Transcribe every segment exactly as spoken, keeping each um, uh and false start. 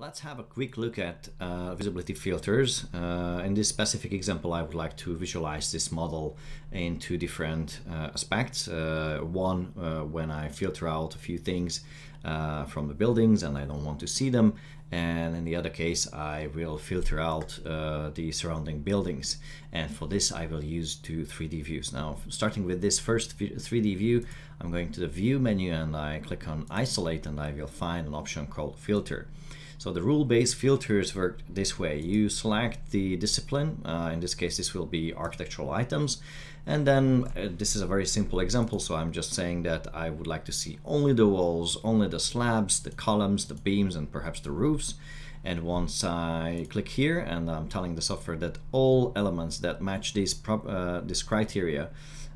Let's have a quick look at uh, visibility filters. Uh, in this specific example, I would like to visualize this model in two different uh, aspects. Uh, one, uh, when I filter out a few things uh, from the buildings and I don't want to see them. And in the other case, I will filter out uh, the surrounding buildings. And for this, I will use two three D views. Now, starting with this first three D view, I'm going to the View menu and I click on Isolate and I will find an option called Filter. So the rule-based filters work this way. You select the discipline, uh, in this case this will be architectural items, and then uh, this is a very simple example, so I'm just saying that I would like to see only the walls, only the slabs, the columns, the beams, and perhaps the roofs. And once I click here, and I'm telling the software that all elements that match these prop, uh, this criteria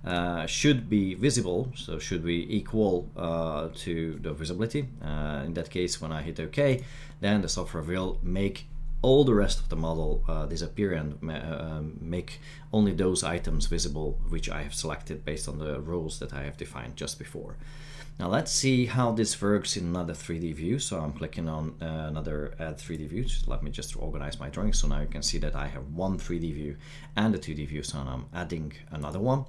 uh, should be visible, so should be equal uh, to the visibility. Uh, in that case, when I hit OK, then the software will make all the rest of the model uh, disappear and uh, make only those items visible which I have selected based on the rules that I have defined just before. Now let's see how this works in another three D view. So I'm clicking on uh, another uh, three D view. Just let me just organize my drawing. So now you can see that I have one three D view and a two D view, so I'm adding another one.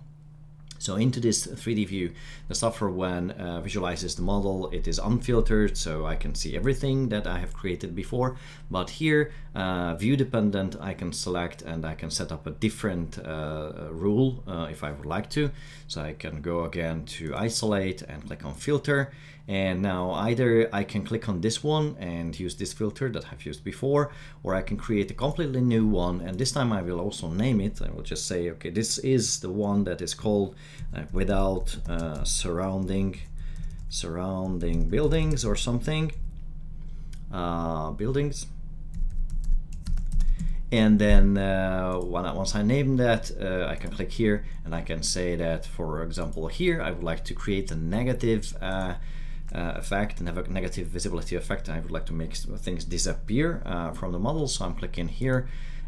So into this three D view, the software, when uh, visualizes the model, it is unfiltered, so I can see everything that I have created before. But here, uh, view dependent, I can select and I can set up a different uh, rule uh, if I would like to. So I can go again to Isolate and click on Filter. And now either I can click on this one and use this filter that I've used before, or I can create a completely new one. And this time I will also name it. I will just say, okay, this is the one that is called uh, without uh, surrounding surrounding buildings or something, uh, buildings. And then uh, when I, once I name that, uh, I can click here and I can say that, for example, here I would like to create a negative uh, Uh, effect and have a negative visibility effect. I would like to make things disappear uh, from the model, so I'm clicking here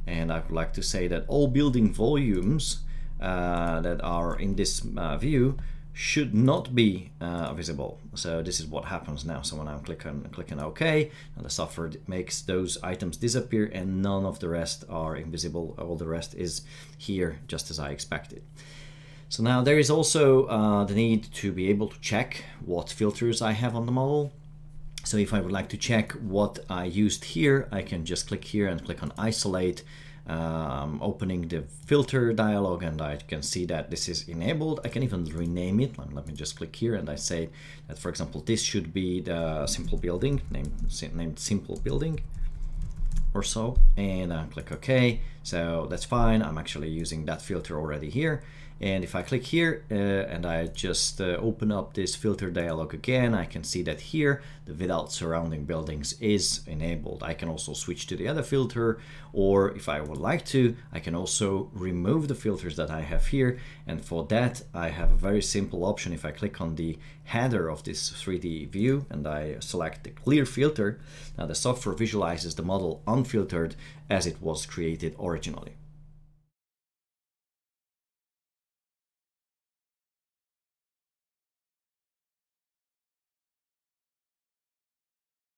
and I would like to say that all building volumes uh, that are in this uh, view should not be uh, visible. So this is what happens now. So when I'm clicking, clicking OK, and the software makes those items disappear and none of the rest are invisible. All the rest is here just as I expected. So now there is also uh, the need to be able to check what filters I have on the model. So if I would like to check what I used here, I can just click here and click on Isolate, um, opening the filter dialog, and I can see that this is enabled. I can even rename it. Let me just click here and I say that, for example, this should be the simple building, named, named simple building. Or so, and I click OK. So that's fine. I'm actually using that filter already here. And if I click here uh, and I just uh, open up this filter dialog again, I can see that here the without surrounding buildings is enabled. I can also switch to the other filter, or if I would like to, I can also remove the filters that I have here. And for that, I have a very simple option. If I click on the header of this three D view and I select the clear filter, now the software visualizes the model unfiltered as it was created originally.